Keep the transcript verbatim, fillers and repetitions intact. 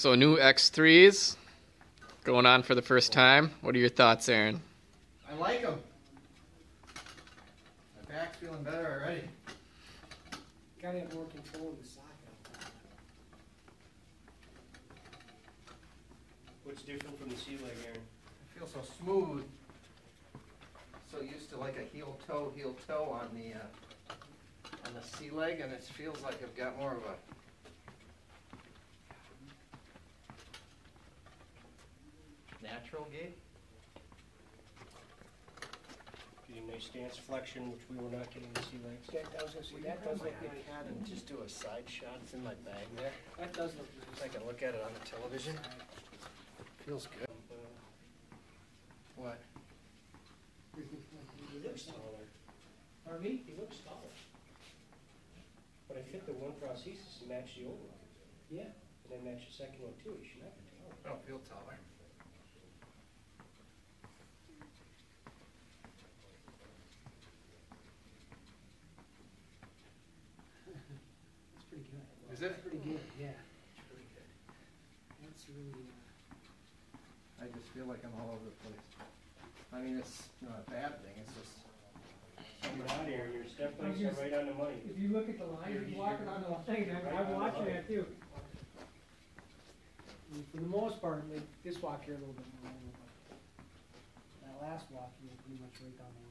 So new X threes going on for the first time. What are your thoughts, Aaron? I like them. My back's feeling better already. Gotta have more control of the socket. What's different from the C-leg, Aaron? It feels so smooth. So used to like a heel toe, heel toe on the uh, on the C-leg, and it feels like I've got more of a. Natural gait. Getting nice stance flexion, which we were not getting to see legs. That, I was going to say, that does look like I had and just do a side shot. It's in my bag there. That does look good. I can look at it on the television. Feels good. What? He looks taller. Pardon me? He looks taller. But I think the one prosthesis to match the old one. Yeah. And then match the second one too. He should not be taller. I don't feel taller. Is it? Pretty good, yeah. It's pretty good. That's really. Uh, I just feel like I'm all over the place. I mean, it's not a bad thing. It's just. You're out here. You're step by step right on the money. If you look at the line, you're, you're walking on the line. I'm, right I'm watching that too. And for the most part, like this walk here a little bit more. That last walk, you were pretty much right down the line.